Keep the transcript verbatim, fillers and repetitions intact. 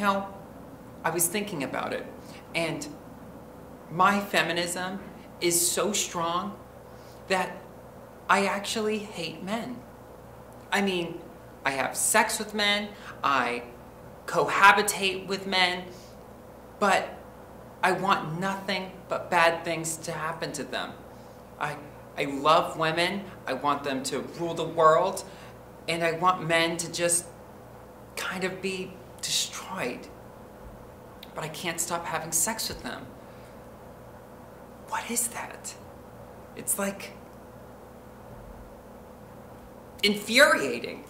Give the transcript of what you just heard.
you know, I was thinking about it, and my feminism is so strong that I actually hate men. I mean, I have sex with men, I cohabitate with men, but I want nothing but bad things to happen to them. I, I love women, I want them to rule the world, and I want men to just kind of be destroyed. But I can't stop having sex with them. What is that? It's like infuriating.